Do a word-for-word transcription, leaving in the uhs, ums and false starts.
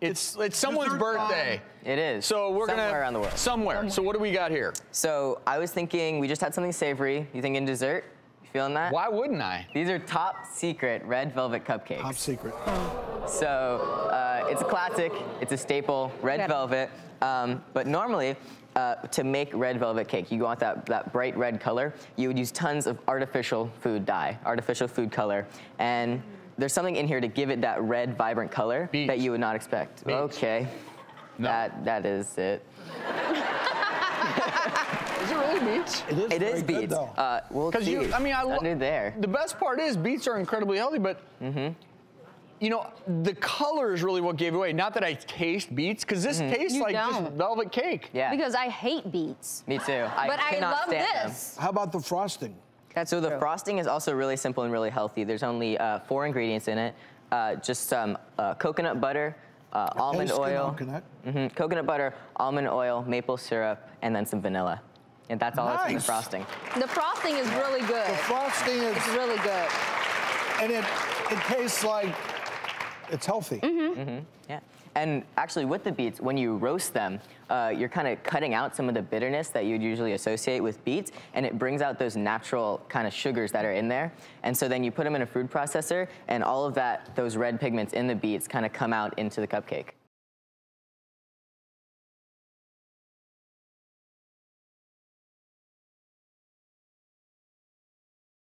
It's it's someone's birthday. Time. It is. So we're somewhere gonna around the world. Somewhere. somewhere. So what do we got here? So I was thinking we just had something savory. You thinking dessert? You feeling that? Why wouldn't I? These are top secret red velvet cupcakes. Top secret. So uh, it's a classic. It's a staple. Red yeah. velvet. Um, but normally. Uh, to make red velvet cake, you want that, that bright red color, you would use tons of artificial food dye, artificial food color, and there's something in here to give it that red, vibrant color Beach. that you would not expect. Beach. Okay, no. that that is it. Is it really beets? It is, it is beets. Good, though. Uh, well, geez, you, I mean, I under there. The best part is beets are incredibly healthy, but. Mm-hmm. You know, the color is really what gave it away. Not that I taste beets, because this mm-hmm. tastes you like just velvet cake. Yeah. Because I hate beets. Me too. I but I love this. Them. How about the frosting? That's so true. The frosting is also really simple and really healthy. There's only uh, four ingredients in it. Uh, just um, uh, coconut butter, uh, almond oil, coconut. Mm-hmm, coconut butter, almond oil, maple syrup, and then some vanilla. And that's all nice. That's in the frosting. The frosting is really good. The frosting is it's really good. And it it tastes like. It's healthy. Mm-hmm. Mm-hmm. Yeah. And actually with the beets, when you roast them, uh, you're kind of cutting out some of the bitterness that you'd usually associate with beets, and it brings out those natural kind of sugars that are in there. And so then you put them in a food processor, and all of that, those red pigments in the beets kind of come out into the cupcake.